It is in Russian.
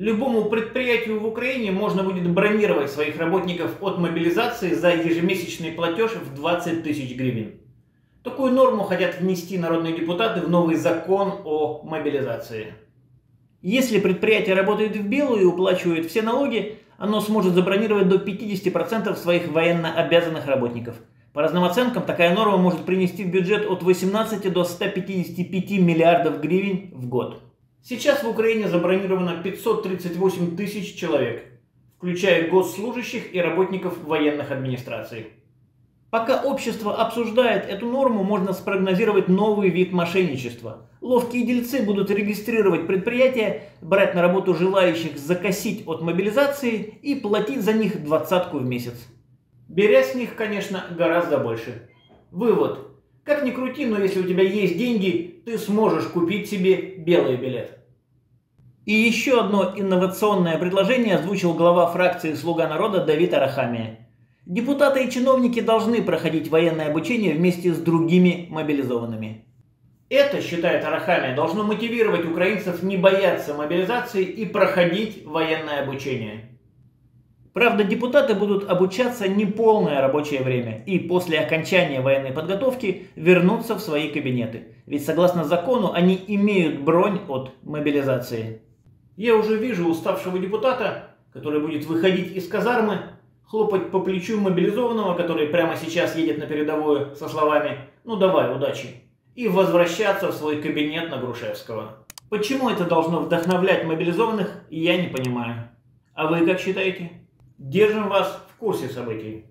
Любому предприятию в Украине можно будет бронировать своих работников от мобилизации за ежемесячный платеж в 20 тысяч гривен. Такую норму хотят внести народные депутаты в новый закон о мобилизации. Если предприятие работает в белую и уплачивает все налоги, оно сможет забронировать до 50% своих военно обязанных работников. По разным оценкам, такая норма может принести в бюджет от 18 до 155 миллиардов гривен в год. Сейчас в Украине забронировано 538 тысяч человек, включая госслужащих и работников военных администраций. Пока общество обсуждает эту норму, можно спрогнозировать новый вид мошенничества. Ловкие дельцы будут регистрировать предприятия, брать на работу желающих закосить от мобилизации и платить за них 20-ку в месяц. Беря с них, конечно, гораздо больше. Вывод. Как ни крути, но если у тебя есть деньги, ты сможешь купить себе белый билет. И еще одно инновационное предложение озвучил глава фракции «Слуга народа» Давид Арахамия. Депутаты и чиновники должны проходить военное обучение вместе с другими мобилизованными. Это, считает Арахамия, должно мотивировать украинцев не бояться мобилизации и проходить военное обучение. Правда, депутаты будут обучаться неполное рабочее время и после окончания военной подготовки вернутся в свои кабинеты. Ведь согласно закону они имеют бронь от мобилизации. Я уже вижу уставшего депутата, который будет выходить из казармы, хлопать по плечу мобилизованного, который прямо сейчас едет на передовую, со словами «ну давай, удачи», и возвращаться в свой кабинет на Грушевского. Почему это должно вдохновлять мобилизованных, я не понимаю. А вы как считаете? Держим вас в курсе событий.